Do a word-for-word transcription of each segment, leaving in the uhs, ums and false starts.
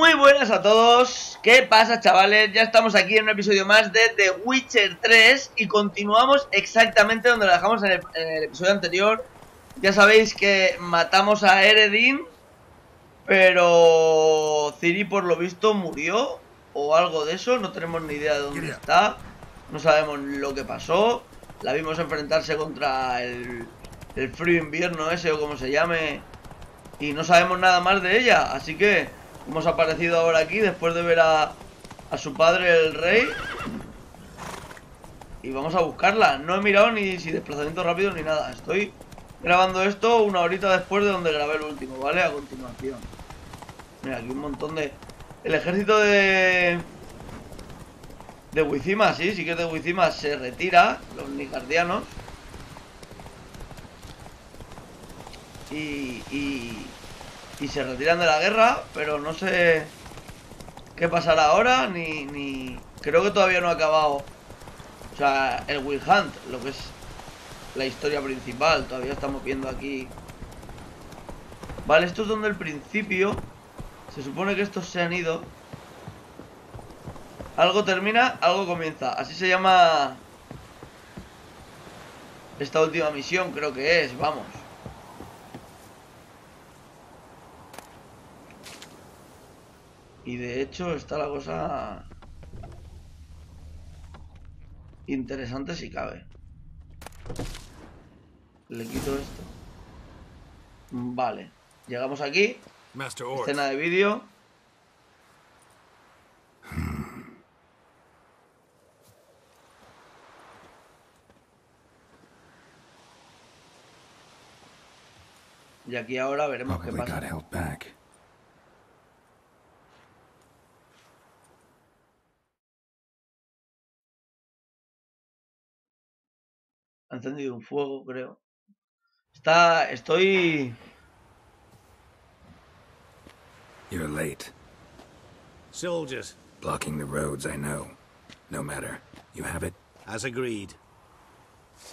Muy buenas a todos, ¿qué pasa, chavales? Ya estamos aquí en un episodio más de The Witcher tres y continuamos exactamente donde lo dejamos en el, en el episodio anterior. Ya sabéis que matamos a Eredin, pero Ciri por lo visto murió o algo de eso, no tenemos ni idea de dónde está, no sabemos lo que pasó. La vimos enfrentarse contra el, el frío invierno ese o como se llame y no sabemos nada más de ella, así que hemos aparecido ahora aquí después de ver a, a su padre el rey. Y vamos a buscarla. No he mirado ni si desplazamiento rápido ni nada. Estoy grabando esto una horita después de donde grabé el último, ¿vale? A continuación. Mira, aquí un montón de... El ejército de... De Wyzima, sí, sí que es de Wyzima. Se retira, los Nicardianos. Y... y... Y se retiran de la guerra, pero no sé qué pasará ahora, ni, ni... Creo que todavía no ha acabado. O sea, el Wild Hunt, lo que es la historia principal. Todavía estamos viendo aquí. Vale, esto es donde el principio. Se supone que estos se han ido. Algo termina, algo comienza. Así se llama esta última misión, creo que es, vamos. Y de hecho está la cosa interesante si cabe. Le quito esto. Vale, llegamos aquí. Escena de vídeo. Y aquí ahora veremos qué pasa. Ha encendido un fuego, creo. Está... Estoy... You're late. Soldiers. Blocking the roads, I know. No matter. You have it? As agreed.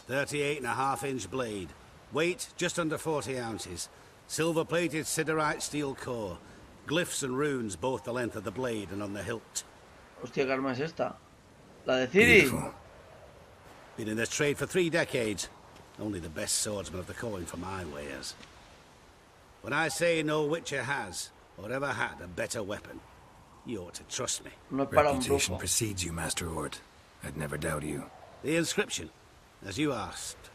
thirty-eight and a half inch blade. Weight just under forty ounces. Silver-plated siderite steel core. Glyphs and runes both the length of the blade and on the hilt. Hostia, ¿qué arma es esta? La de Ciri. Been in this trade for three decades. Only the best swordsman of the calling for my wares. When I say no Witcher has, or ever had, a better weapon, you ought to trust me. Reputation precedes you, Master Ort. I'd never doubt you. The inscription, as you asked.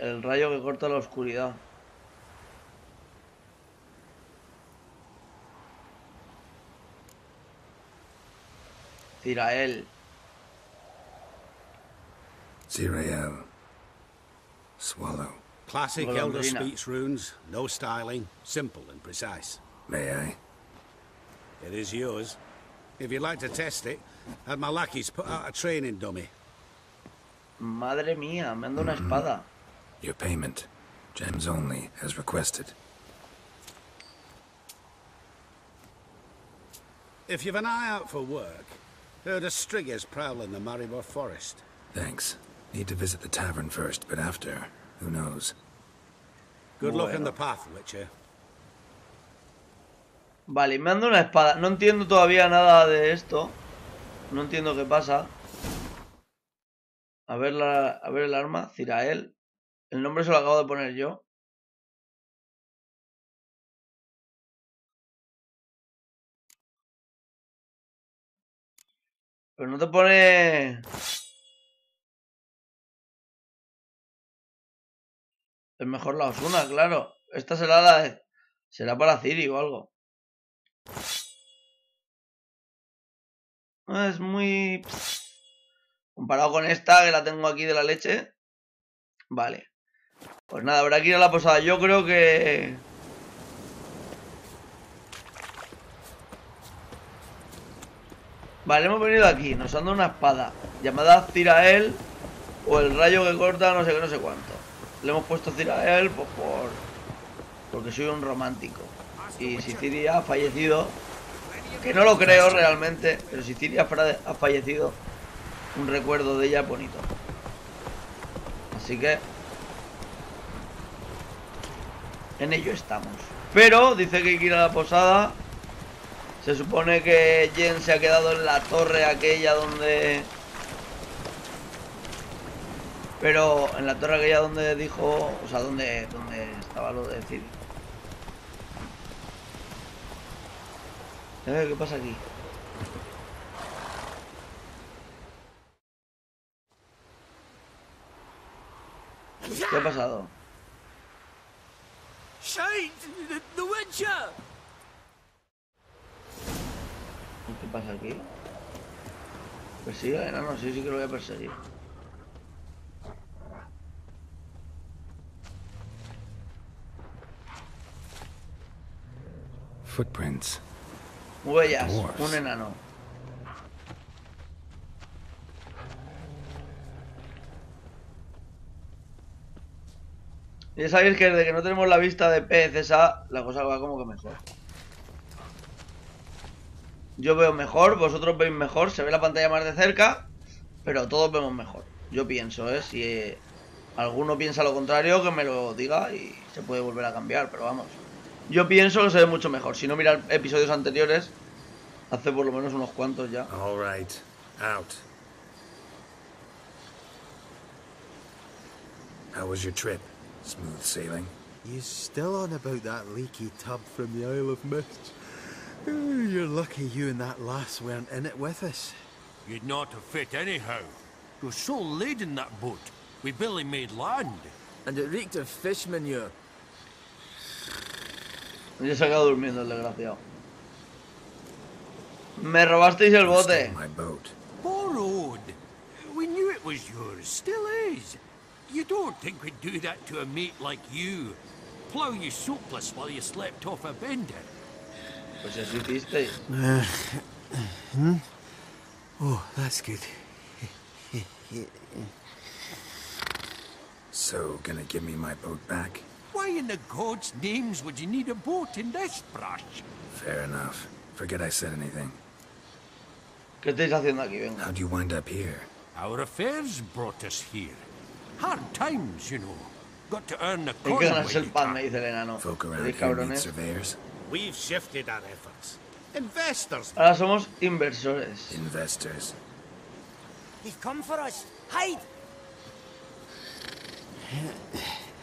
El rayo que corta la oscuridad. Zirael. Zirael. Swallow. Classic Elder Speech runes, no styling, simple and precise. May I? It is yours. If you'd like to test it, had my lackeys put out a training dummy. Madre mía, me ando una espada. Your payment, gems only, as requested. If you've an eye out for work. Heard of Striggers prowling the Maribor forest. Thanks. Need to visit the tavern first, but after, who knows. Good luck in the path, Witcher. Vale, me ando una espada. No entiendo todavía nada de esto. No entiendo qué pasa. A ver, la, a ver el arma, Zirael. El nombre se lo acabo de poner yo. Pero no te pone... Es mejor la Osuna, claro. Esta será la de... Será para Ciri o algo. No, es muy... Comparado con esta, que la tengo aquí de la leche. Vale. Pues nada, habrá que ir a la posada. Yo creo que... Vale, hemos venido aquí, nos han dado una espada llamada Zirael o el rayo que corta no sé qué, no sé cuánto. Le hemos puesto Zirael pues por... porque soy un romántico. Y si Ciri ha fallecido, que no lo creo realmente, pero si Ciri ha fallecido, un recuerdo de ella bonito. Así que... En ello estamos. Pero dice que hay que ir a la posada. Se supone que Jen se ha quedado en la torre aquella donde... Pero en la torre aquella donde dijo... O sea, donde, donde estaba lo de Ciri. A ver qué pasa aquí. ¿Qué ha pasado? Shade, the, the Witcher. ¿Qué pasa aquí? ¿Persigue? No, no, sí, sí que lo voy a perseguir. Footprints. Huellas, un enano. Ya sabéis que desde que no tenemos la vista de pez esa, la cosa va como que mejor. Yo veo mejor, vosotros veis mejor, se ve la pantalla más de cerca, pero todos vemos mejor. Yo pienso, ¿eh? Si eh, alguno piensa lo contrario, que me lo diga y se puede volver a cambiar, pero vamos. Yo pienso que se ve mucho mejor. Si no, mirad episodios anteriores, hace por lo menos unos cuantos ya. All right. Out. How was your trip? Smooth sailing. You still on about that leaky tub from the Isle of Mist? You're lucky you and that lass weren't in it with us. You'd not have fit anyhow. You're so laid in that boat. We barely made land. And it reeked of fish manure. Me he sacado durmiendo el desgraciado. Me robasteis el bote. My boat. Borrowed. We knew it was yours. Still is. You don't think we'd do that to a mate like you? Plough you soapless while you slept off a bender. Pues así hiciste. Uh, hmm? Oh, that's good. So, gonna give me my boat back? Why in the gods' names would you need a boat in this brush? Fair enough. Forget I said anything. ¿Qué estáis haciendo aquí? Venga. How'd you wind up here? Our affairs brought us here. Hard times, you know. Got to earn the corn. Folk around here need surveyors. We've shifted our efforts. Investors. Ahora somos inversores. Investors. They've come for us. Hide.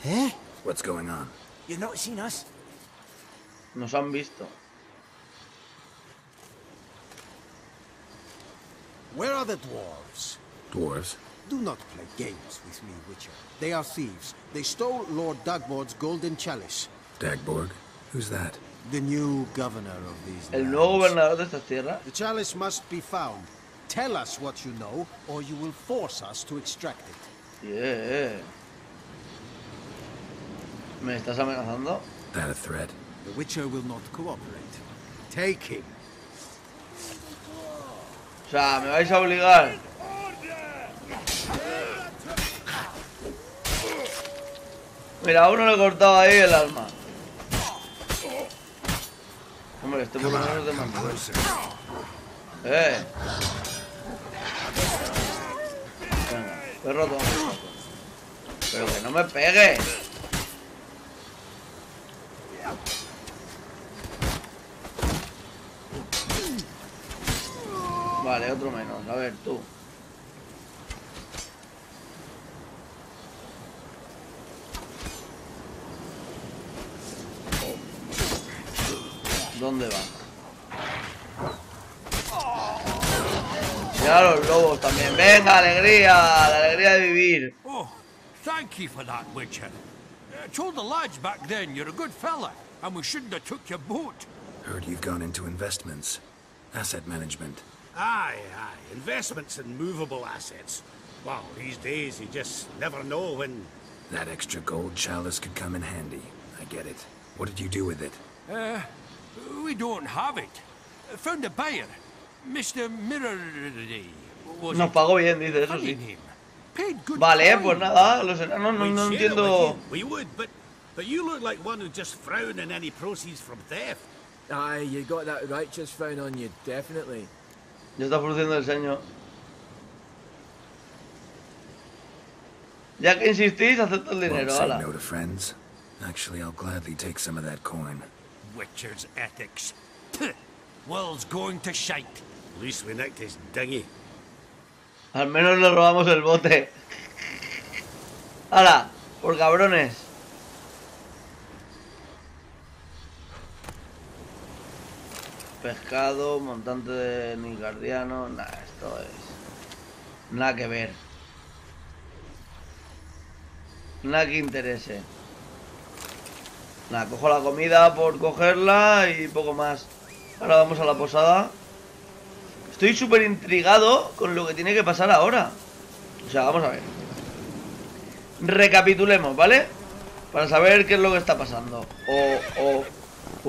Eh? What's going on? You've not seen us. Nos han visto. Where are the dwarves? Dwarves. Do not play games with me, Witcher. They are thieves. They stole Lord Dagborg's golden chalice. Dagborg? Who's that? The new governor of these El nuevo gobernador de esta tierra. The chalice must be found. Tell us what you know, or you will force us to extract it. Yeah. ¿Me estás amenazando? That a threat? The Witcher will not cooperate. Take him. O sea, me vais a obligar. Mira, a uno le cortaba ahí el alma. Hombre, este por lo menos es de más fuerza. Eh. Venga, perro todo. Pero que no me pegue. Vale, otro menos. A ver, tú. ¿Dónde va? Ya los lobos también. Venga, alegría, la alegría de vivir. Oh, thank you for that, Witcher. I told the lads back then you're a good fella, and we shouldn't have took your boat. Heard you've gone into investments, asset management. Aye, aye, investments in movable assets. Wow, these days you just never know when. That extra gold chalice could come in handy. I get it. What did you do with it? Uh. We don't have it. Found a buyer, Mister Mirror. Nos pagó bien, dice, eso sí. Vale, pues nada, los enanos no, no entiendo. We would, but but you look like one who just frown in any proceeds from theft. Aye, you got that righteous frown on you, definitely. Ya está produciendo el señor. Ya que insistís, acepto el dinero, ala. Actually, I'll gladly take some of that coin. Witcher's ethics. Pfft. World's going to shite. At least we nicked his dinghy. Al menos nos robamos el bote. ¡Hala! ¡Por cabrones! Pescado, montante de Nicardianos. Nah, esto es... Nada que ver. Nada que interese. Nada, cojo la comida por cogerla y poco más. Ahora vamos a la posada. Estoy súper intrigado con lo que tiene que pasar ahora. O sea, vamos a ver. Recapitulemos, ¿vale? Para saber qué es lo que está pasando. O, o,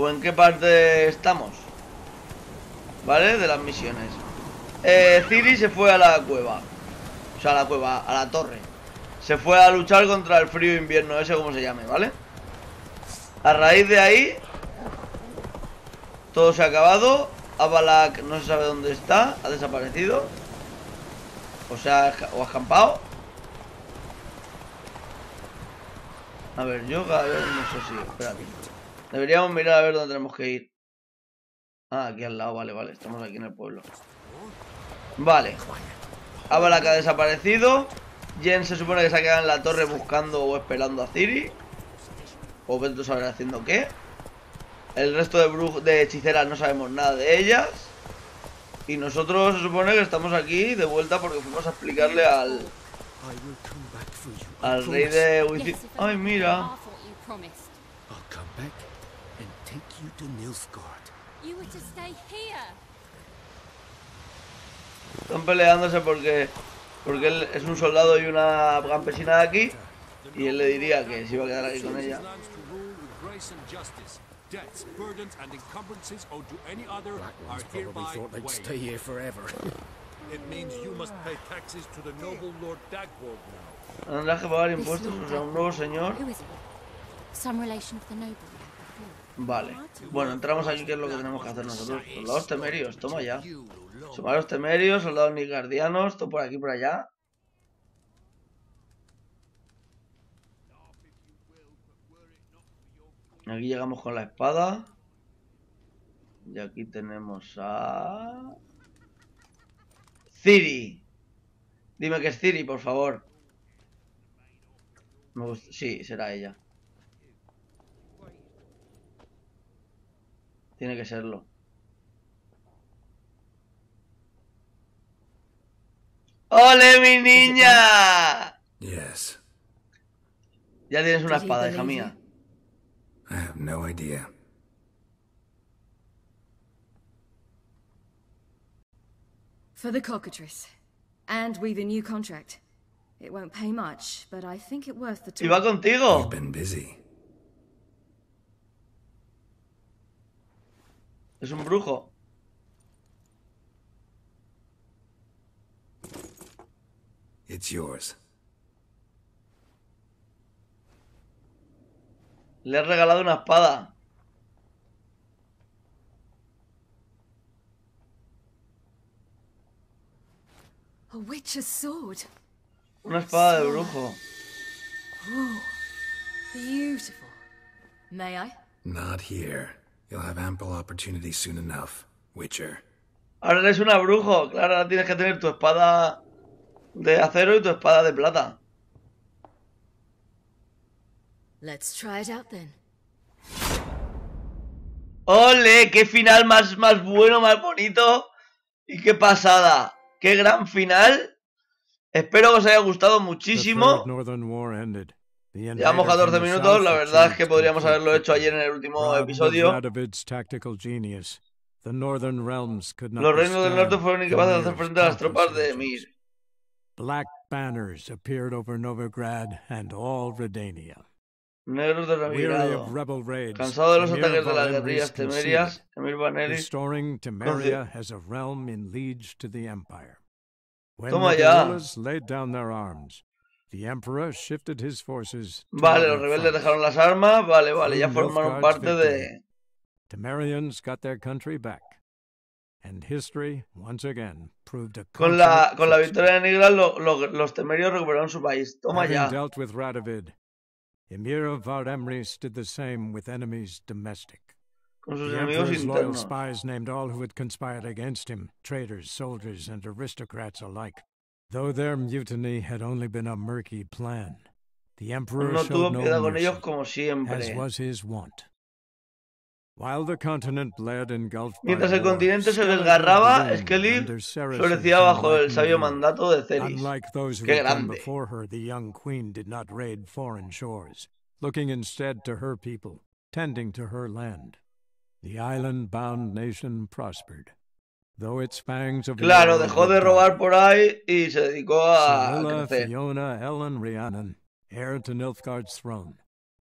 o en qué parte estamos. ¿Vale? De las misiones. Eh, Ciri se fue a la cueva. O sea, a la cueva, a la torre. Se fue a luchar contra el frío invierno, ese como se llame, ¿vale? A raíz de ahí... Todo se ha acabado. Avalak no se sabe dónde está. Ha desaparecido. O sea, o ha escampado. A ver, yo a ver, no sé si... Espera aquí. Deberíamos mirar a ver dónde tenemos que ir. Ah, aquí al lado, vale, vale. Estamos aquí en el pueblo. Vale. Avalak ha desaparecido. Jen se supone que se ha quedado en la torre buscando o esperando a Ciri. O Bento sabrá haciendo qué. El resto de, bruj de hechiceras no sabemos nada de ellas. Y nosotros se supone que estamos aquí de vuelta porque fuimos a explicarle al... Al rey de Wyzima. Ay, mira. Están peleándose porque... Porque él es un soldado y una campesina de aquí. Y él le diría que se iba a quedar aquí con ella. Debts, burdens, and encumbrances owed to any other are hereby waived. Stay here forever. It means you must pay taxes to the noble Lord Dagborg now. Tendrás que pagar impuestos a un nuevo señor. Vale. Bueno, entramos aquí, que es lo que tenemos que hacer nosotros. Soldados temerios, toma ya. Soldados temerios, soldados nicardianos, todo por aquí, por allá. Aquí llegamos con la espada. Y aquí tenemos a... Ciri. Dime que es Ciri, por favor. Me gusta... Sí, será ella. Tiene que serlo. ¡Ole, mi niña! Yes. Ya tienes una espada, hija mía. I have no idea. For the cockatrice. And we've a new contract. It won't pay much, but I think it worth the time. Iba contigo. You've been busy. Es un brujo. It's yours. Le he regalado una espada. Una espada de brujo. Beautiful. May I? Not here. You'll have ample opportunity soon enough, Witcher. Ahora eres una brujo, claro, ahora tienes que tener tu espada de acero y tu espada de plata. Let's try it out then. ¡Ole! ¡Qué final más, más bueno, más bonito! ¡Y qué pasada! ¡Qué gran final! Espero que os haya gustado muchísimo. Llevamos catorce minutos, la verdad es que podríamos haberlo hecho ayer en el último episodio. Los reinos del norte fueron incapaces de hacer frente a las tropas de Emhyr. Black banners appeared over Novigrad and all Redania. Negros de Novigrad, cansado de los ataques de las guerrillas temerias, Emhyr var Emreis. Toma ya. Vale, los rebeldes dejaron las armas, vale, vale, ya formaron parte de... Con la, con la victoria de Novigrad, lo, lo, los temerios recuperaron su país. Toma ya. Emhyr var Emreis did the same with enemies domestic. Con sus the amigos Emperor's internos. Loyal spies named all who had conspired against him, traitors, soldiers, and aristocrats alike. Though their mutiny had only been a murky plan, the Emperor no showed no mercy, as was his wont. While the continent bled engulfed by mientras el continente se desgarraba, Skellige florecía bajo el sabio mandato de Cerys. ¡Qué grande! Before her, the young queen did not raid foreign shores, looking instead to her people, tending to her land. The island-bound nation prospered. Though its fangs of claro, dejó de robar por ahí y se dedicó a Cirilla, crecer. Fiona, Ellen, Riannon, heir to Nilfgaard's throne.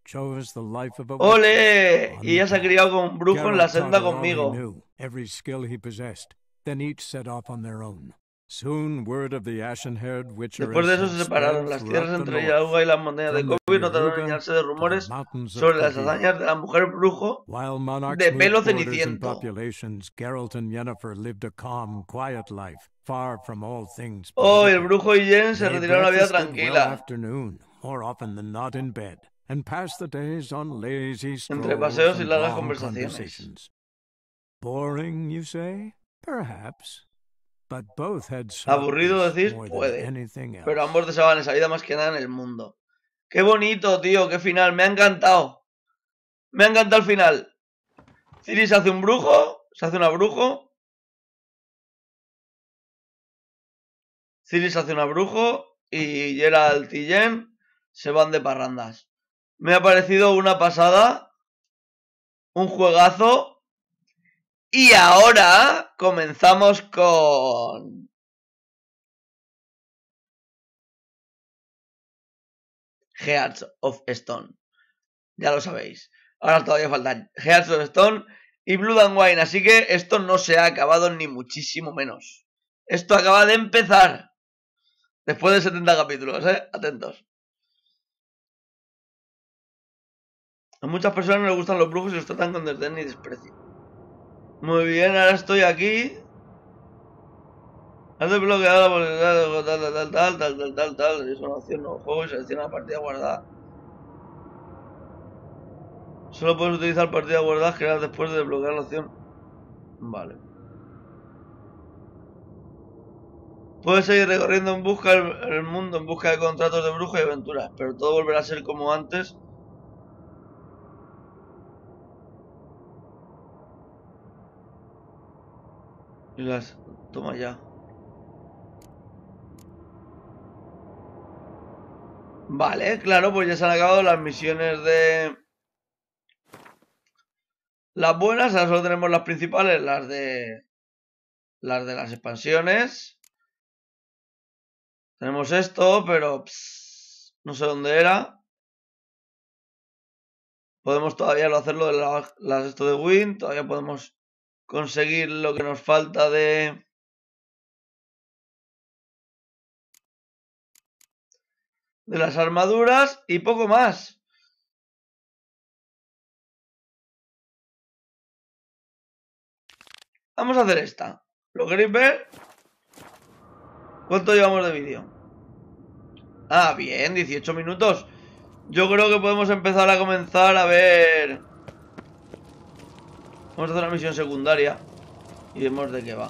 Chose the life of a ¡ole! Y ella se ha criado con un brujo en la senda conmigo. Every skill he possessed, then each set off on their own. Soon word of the ashen-haired witcher. Después de eso se separaron las tierras entre Yahuga y las montañas de Kobe, no tardaron en llenarse de rumores sobre las hazañas de la mujer brujo de pelo ceniciento. Oh, el brujo y Jen se retiraron a una vida tranquila. And pass the days on lazy entre paseos y largas conversaciones. Boring, you say? Perhaps. But both had aburrido decís, puede. Pero ambos deseaban esa vida más que nada en el mundo. ¡Qué bonito, tío! ¡Qué final! ¡Me ha encantado! ¡Me ha encantado el final! Ciri se hace un brujo. Se hace una brujo. Ciri se hace una brujo. Y Geralt y Yen se van de parrandas. Me ha parecido una pasada, un juegazo. Y ahora comenzamos con... Hearts of Stone. Ya lo sabéis. Ahora todavía faltan Hearts of Stone y Blood and Wine. Así que esto no se ha acabado ni muchísimo menos. Esto acaba de empezar. Después de setenta capítulos, ¿eh? Atentos. A muchas personas no les gustan los brujos y los tratan con desdén y desprecio. Muy bien, ahora estoy aquí. Has desbloqueado la posibilidad de tal, tal, tal, tal, tal, tal, tal. Es una opción nuevo juego y selecciona la partida guardada. Solo puedes utilizar partidas guardadas creadas después de desbloquear la opción. Vale. Puedes seguir recorriendo en busca del mundo, en busca de contratos de brujos y aventuras, pero todo volverá a ser como antes. Y las toma ya. Vale, claro, pues ya se han acabado las misiones de... Las buenas, ahora solo tenemos las principales, las de... Las de las expansiones. Tenemos esto, pero... Pss, no sé dónde era. Podemos todavía hacerlo de las, las esto de Win, todavía podemos... Conseguir lo que nos falta de... De las armaduras y poco más. Vamos a hacer esta. ¿Lo queréis ver? ¿Cuánto llevamos de vídeo? Ah, bien, dieciocho minutos. Yo creo que podemos empezar a comenzar a ver... Vamos a hacer una misión secundaria y vemos de qué va.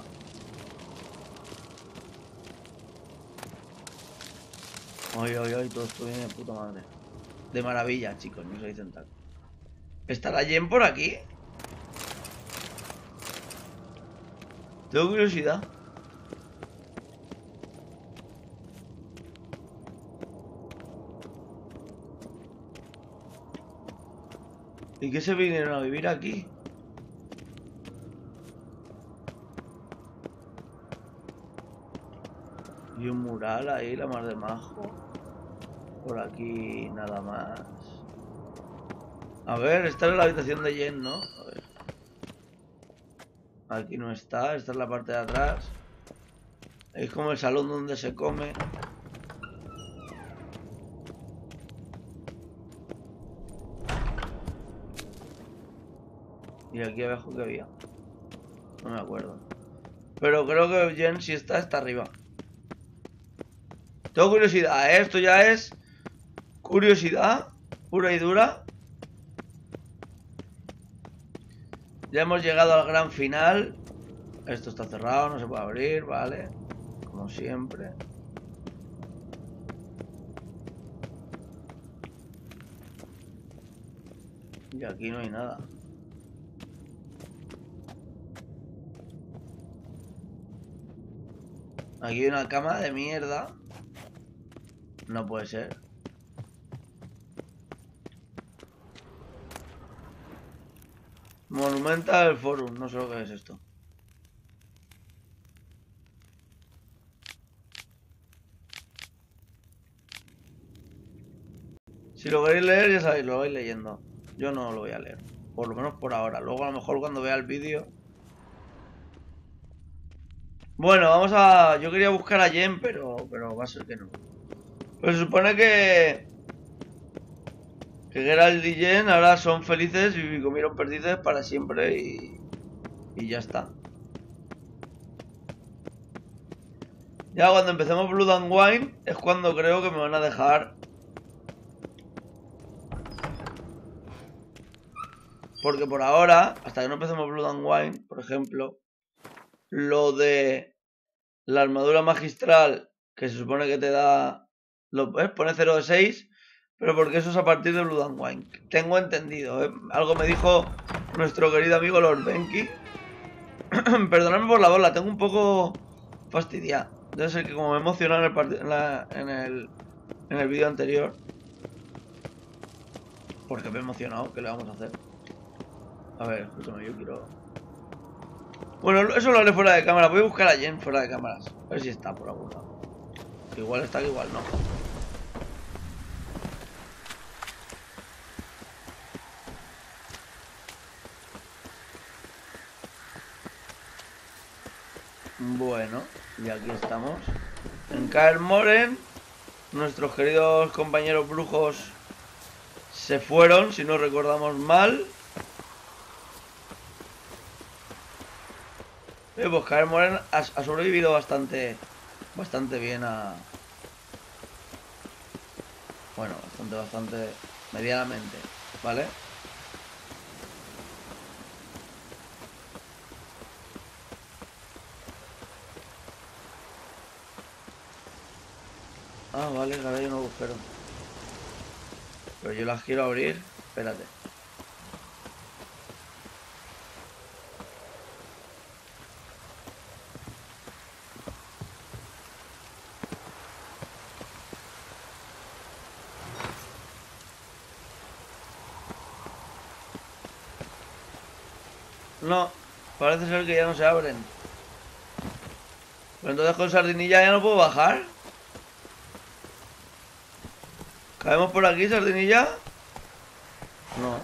Ay, ay, ay, todo esto viene de puta madre. De maravilla, chicos, no se dicen tal. ¿Estará Jen por aquí? Tengo curiosidad. ¿Y qué se vinieron a vivir aquí? Y un mural ahí, la mar de majo. Por aquí nada más. A ver, esta es la habitación de Jen, ¿no? A ver. Aquí no está, esta es la parte de atrás. Es como el salón donde se come. Y aquí abajo que había. No me acuerdo. Pero creo que Jen si está, está arriba. Tengo curiosidad, ¿eh? Esto ya es curiosidad pura y dura. Ya hemos llegado al gran final. Esto está cerrado, no se puede abrir, vale. Como siempre. Y aquí no hay nada. Aquí hay una cama de mierda. No puede ser. Monumental Forum, no sé lo que es esto. Si lo queréis leer, ya sabéis, lo vais leyendo. Yo no lo voy a leer, por lo menos por ahora. Luego a lo mejor cuando vea el vídeo. Bueno, vamos a... Yo quería buscar a Jen, pero... Pero va a ser que no. Pero se supone que... Que Geralt y Jen ahora son felices y comieron perdices para siempre y... Y ya está. Ya cuando empecemos Blood and Wine es cuando creo que me van a dejar... Porque por ahora, hasta que no empecemos Blood and Wine, por ejemplo... Lo de la armadura magistral que se supone que te da... Lo, ¿eh? Pone cero de seis, pero porque eso es a partir de Blood and Wine. Tengo entendido, ¿eh? Algo me dijo nuestro querido amigo Lord Benki. Perdonadme por la voz, la tengo un poco fastidiada. Debe ser que como me emocionó en el, en la, en el, en el vídeo anterior. Porque me he emocionado, ¿qué le vamos a hacer? A ver, escúchame, yo quiero... Bueno, eso lo haré fuera de cámara. Voy a buscar a Jen fuera de cámaras. A ver si está por algún lado. Igual está, que igual no. Bueno, y aquí estamos. En Kaer Morhen. Nuestros queridos compañeros brujos se fueron, si no recordamos mal. Eh, pues Kaer Morhen ha, ha sobrevivido bastante bastante bien a... Bueno, bastante, bastante... medianamente, ¿vale? Ah, vale, ahora hay un agujero. Pero yo las quiero abrir, espérate. No, parece ser que ya no se abren. Pero entonces con Sardinilla ya no puedo bajar. ¿Cabemos por aquí, Sardinilla? No,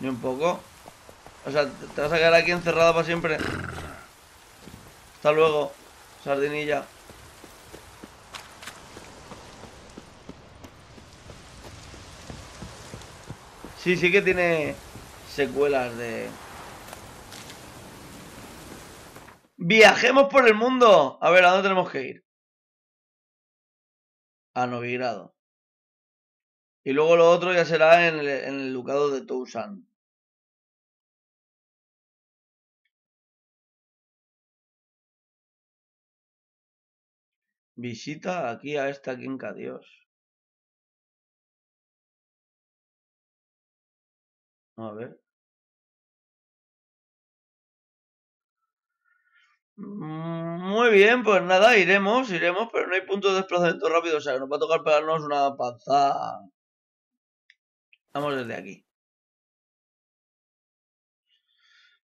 ni un poco. O sea, te vas a quedar aquí encerrada para siempre. Hasta luego, Sardinilla. Sí, sí que tiene secuelas de... ¡Viajemos por el mundo! A ver, ¿a dónde tenemos que ir? A Novigrad. Y luego lo otro ya será en el, en el ducado de Toussaint. Visita aquí a esta quinca, Dios. A ver. Muy bien, pues nada, iremos, iremos, pero no hay punto de desplazamiento rápido, o sea que nos va a tocar pegarnos una panzada. Vamos desde aquí.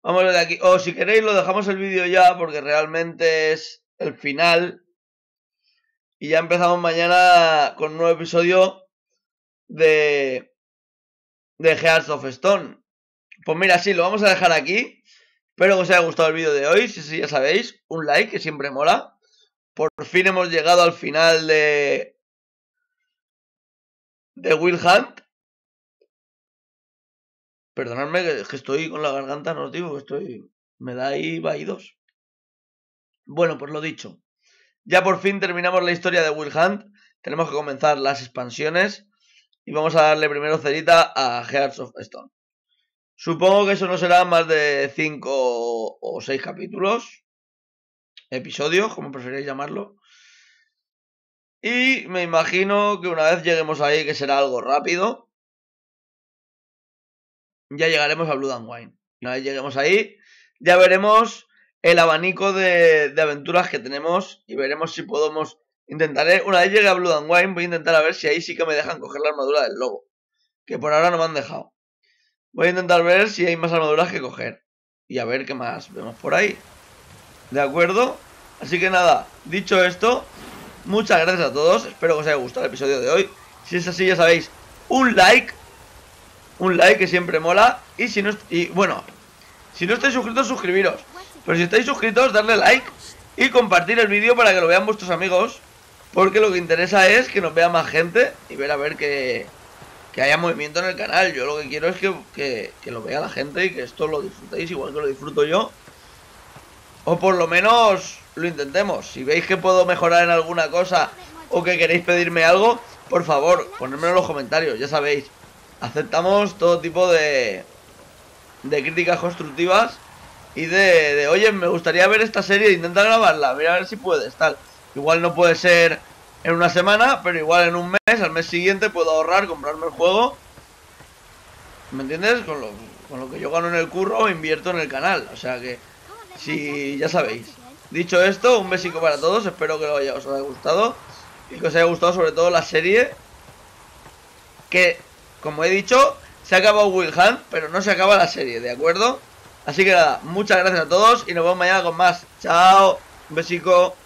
Vamos desde aquí. O si queréis lo dejamos el vídeo ya, porque realmente es el final. Y ya empezamos mañana con un nuevo episodio de, de Hearts of Stone. Pues mira, sí, lo vamos a dejar aquí. Espero que os haya gustado el vídeo de hoy, si, si ya sabéis, un like que siempre mola. Por fin hemos llegado al final de... de Wild Hunt. Perdonadme que, que estoy con la garganta, no os digo que estoy... me da ahí vaídos. Bueno, pues lo dicho. Ya por fin terminamos la historia de Wild Hunt. Tenemos que comenzar las expansiones. Y vamos a darle primero cerita a Hearts of Stone. Supongo que eso no será más de cinco o seis capítulos. Episodios, como preferéis llamarlo. Y me imagino que una vez lleguemos ahí, que será algo rápido, ya llegaremos a Blood and Wine. Una vez lleguemos ahí, ya veremos el abanico de, de aventuras que tenemos. Y veremos si podemos... Intentaré, una vez llegue a Blood and Wine, voy a intentar a ver si ahí sí que me dejan coger la armadura del lobo, que por ahora no me han dejado. Voy a intentar ver si hay más armaduras que coger y a ver qué más vemos por ahí. ¿De acuerdo? Así que nada, dicho esto, muchas gracias a todos. Espero que os haya gustado el episodio de hoy. Si es así, ya sabéis, un like. Un like que siempre mola. Y si no, y bueno, si no estáis suscritos, suscribiros. Pero si estáis suscritos, darle like y compartir el vídeo para que lo vean vuestros amigos, porque lo que interesa es que nos vea más gente y ver a ver que, que haya movimiento en el canal. Yo lo que quiero es que, que, que lo vea la gente y que esto lo disfrutéis igual que lo disfruto yo. O por lo menos lo intentemos. Si veis que puedo mejorar en alguna cosa o que queréis pedirme algo, por favor, ponedmelo en los comentarios, ya sabéis. Aceptamos todo tipo de, de críticas constructivas y de, de, oye, me gustaría ver esta serie, intenta grabarla, mira a ver si puedes, tal. Igual no puede ser en una semana, pero igual en un mes, al mes siguiente puedo ahorrar, comprarme el juego. ¿Me entiendes? Con lo, con lo que yo gano en el curro, invierto en el canal. O sea que, si ya sabéis. Dicho esto, un besico para todos. Espero que lo haya, os haya gustado. Y que os haya gustado sobre todo la serie. Que, como he dicho, se ha acabado Wild Hunt, pero no se acaba la serie, ¿de acuerdo? Así que nada, muchas gracias a todos y nos vemos mañana con más. Chao, un besico.